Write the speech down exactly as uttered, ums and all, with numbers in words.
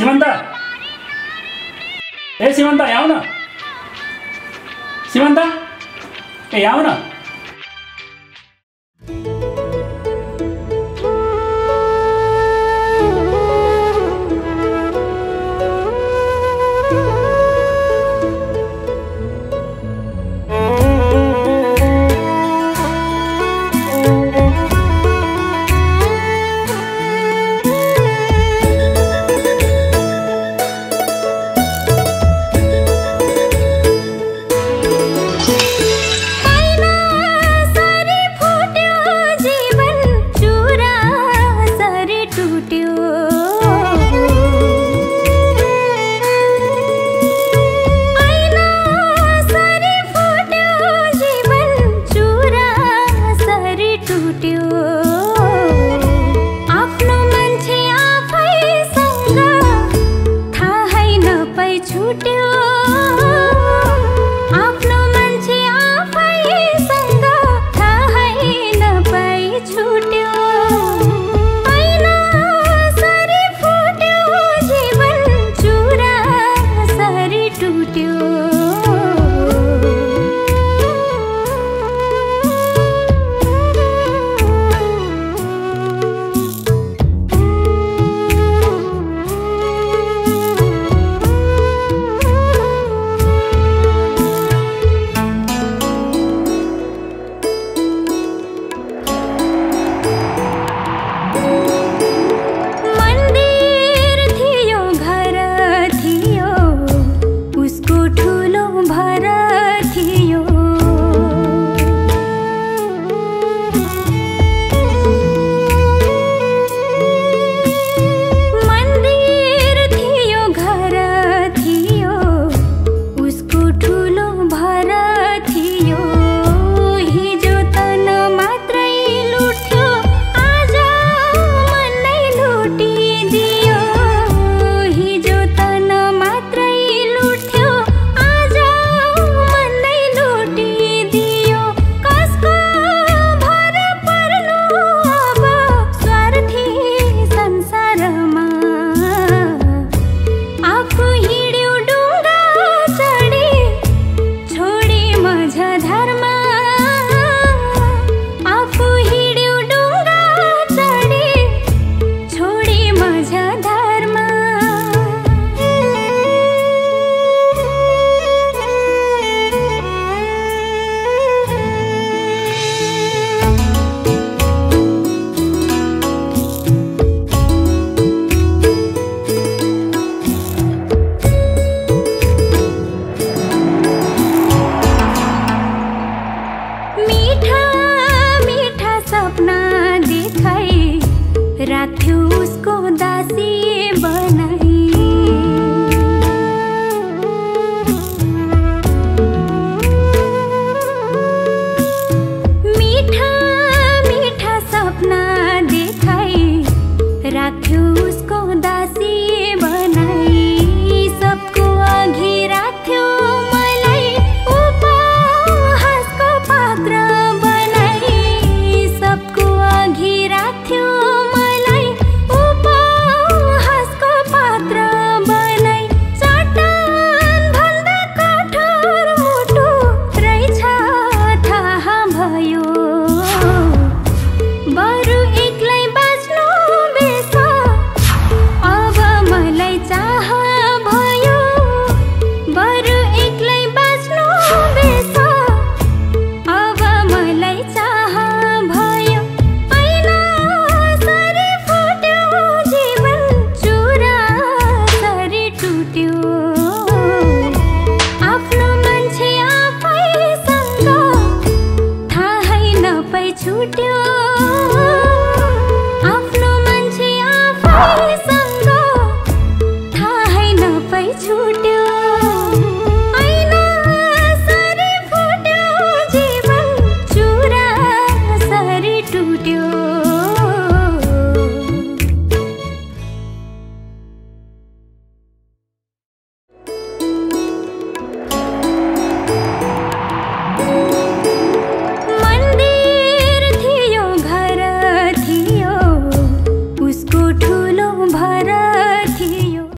सीमंता, ए सीमंता यहाँ ना, सीमंता, ए यहाँ ना। राख्यो उसको दासी।